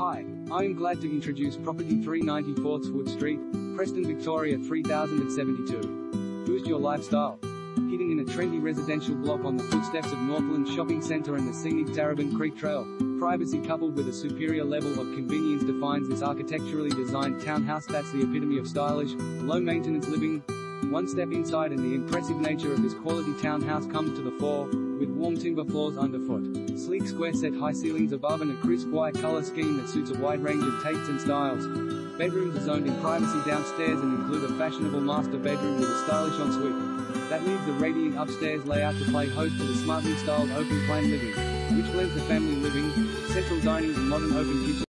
Hi, I am glad to introduce property 394 Wood Street, Preston, Victoria 3072. Boost your lifestyle. Hidden in a trendy residential block on the footsteps of Northland Shopping Centre and the scenic Tarrabin Creek Trail, privacy coupled with a superior level of convenience defines this architecturally designed townhouse that's the epitome of stylish, low-maintenance living. One step inside and the impressive nature of this quality townhouse comes to the fore, with warm timber floors underfoot, sleek square-set high ceilings above and a crisp white color scheme that suits a wide range of tastes and styles. Bedrooms are zoned in privacy downstairs and include a fashionable master bedroom with a stylish ensuite. That leaves the radiant upstairs layout to play host to the smartly styled open-plan living, which blends the family living, central dining and modern open kitchen.